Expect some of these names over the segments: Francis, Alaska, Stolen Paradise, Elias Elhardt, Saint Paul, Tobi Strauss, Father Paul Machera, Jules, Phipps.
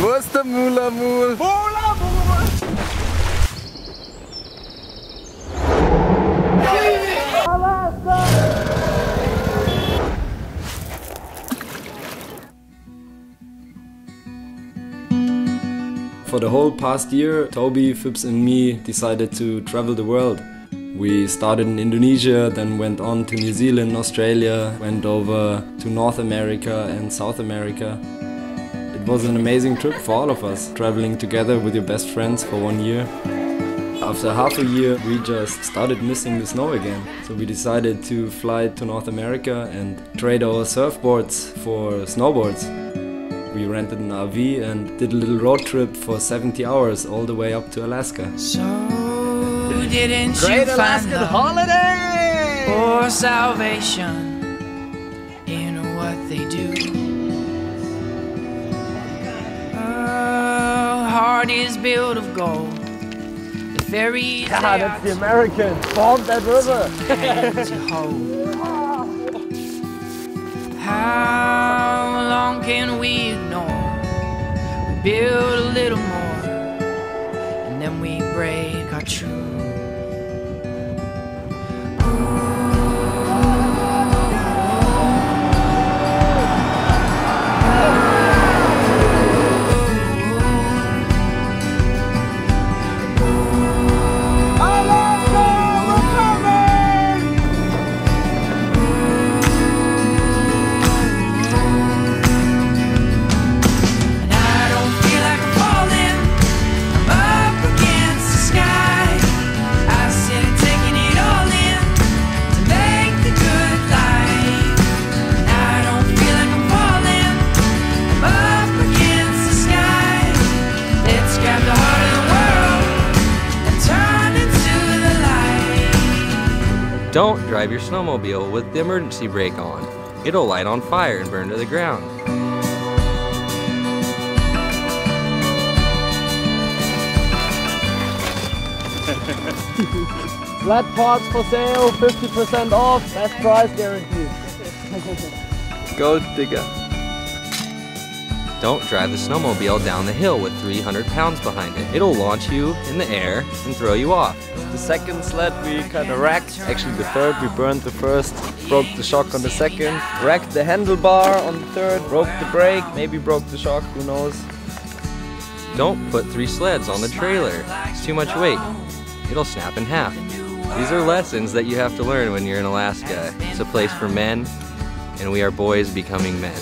Wo ist der Mula-Mul? Mula-Mul! Alaska! For the whole past year, Tobi, Phipps and me decided to travel the world. We started in Indonesia, then went on to New Zealand, Australia, went over to North America and South America. It was an amazing trip for all of us, traveling together with your best friends for 1 year. After half a year, we just started missing the snow again. So we decided to fly to North America and trade our surfboards for snowboards. We rented an RV and did a little road trip for 70 hours all the way up to Alaska. So didn't Great you Alaskan find holiday! Or salvation in what they do. Heart is built of gold. The very God, that's the American. Bomb that river. How long can we ignore? We build a little more, and then we break our truth. Don't drive your snowmobile with the emergency brake on. It'll light on fire and burn to the ground. Flat parts for sale, 50% off, best price guaranteed. Gold digger. Don't drive the snowmobile down the hill with 300 pounds behind it. It'll launch you in the air and throw you off. The second sled we kind of wrecked. Actually the third, we burned the first, broke the shock on the second, wrecked the handlebar on the third, broke the brake, maybe broke the shock, who knows. Don't put 3 sleds on the trailer. It's too much weight. It'll snap in half. These are lessons that you have to learn when you're in Alaska. It's a place for men, and we are boys becoming men.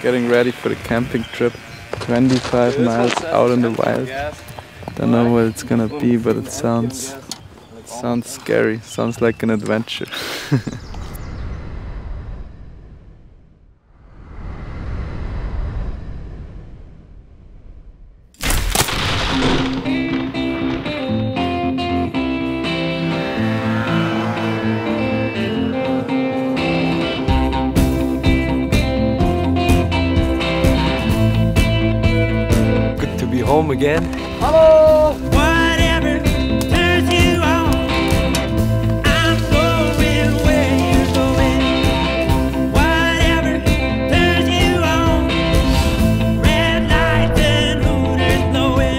Getting ready for the camping trip, 25 miles out in the wild. Don't know what it's gonna be, but it sounds scary, sounds like an adventure. Home again. Hello! Whatever turns you on, I'm going where you're going. Whatever turns you on, red light and hooters blowing.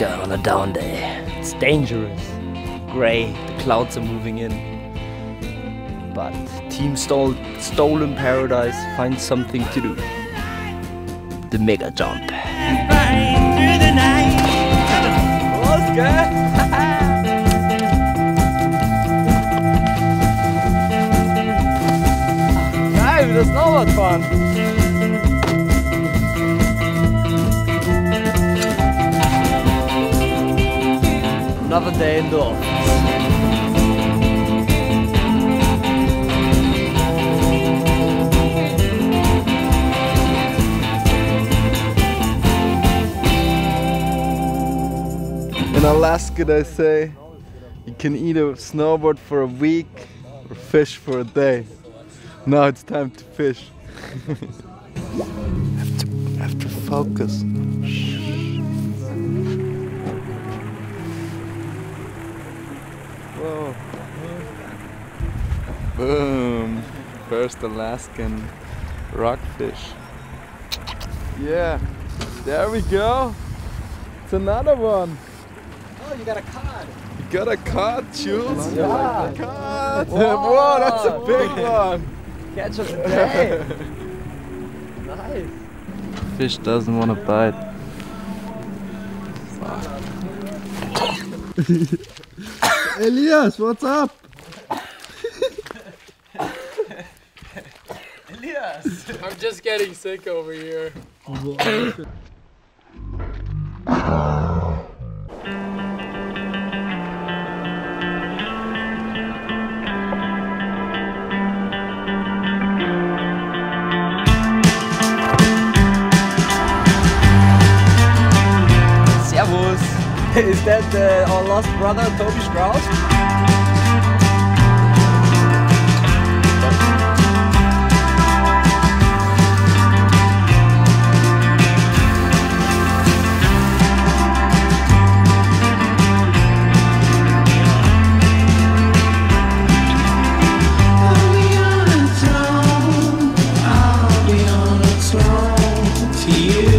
Alaska on a down day. It's dangerous. Gray, the clouds are moving in. But Team Stolen Paradise finds something to do. The mega jump. Alaska! Das Snowboardfahren. Another day in the office. In Alaska, they say you can either snowboard for a week or fish for a day. Now it's time to fish. have to focus. Whoa. Boom. First Alaskan rockfish. Yeah, there we go. It's another one. Oh, you got a cod. You got a cod, Jules? Yeah. Like that. Cod. Whoa. Whoa, that's a big one. Catch of the day. Nice. Fish doesn't want to bite. Elias, what's up? Elias, I'm just getting sick over here. Is that our lost brother, Tobi Strauss? I'll be on a throne to you.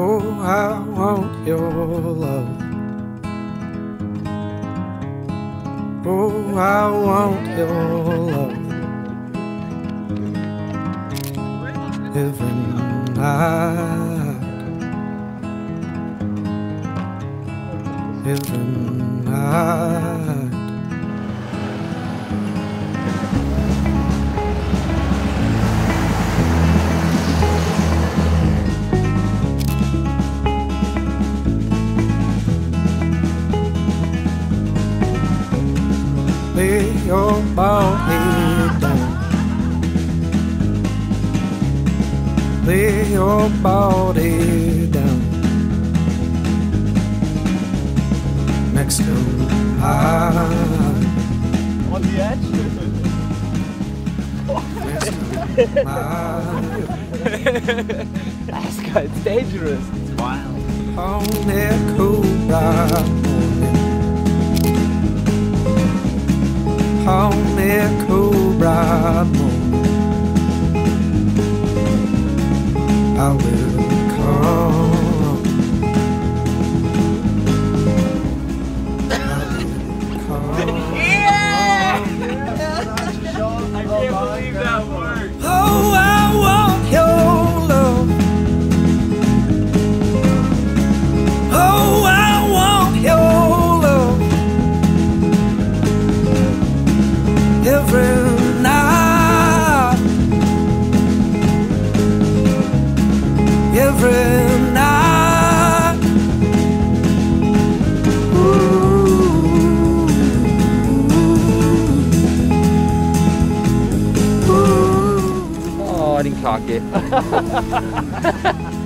Oh, I want your love. Oh, I want your love. Every night. Every night. Lay your body down. Lay your body down next to mine. On the edge? Next to mine. Alaska, it's dangerous. It's wild. On that cool ride. On that cool bright moon, I will come. Yeah! I can't believe that worked. Oh, I want your love. Oh, I want your. Every night, every night. Ooh. Oh, I didn't cock it.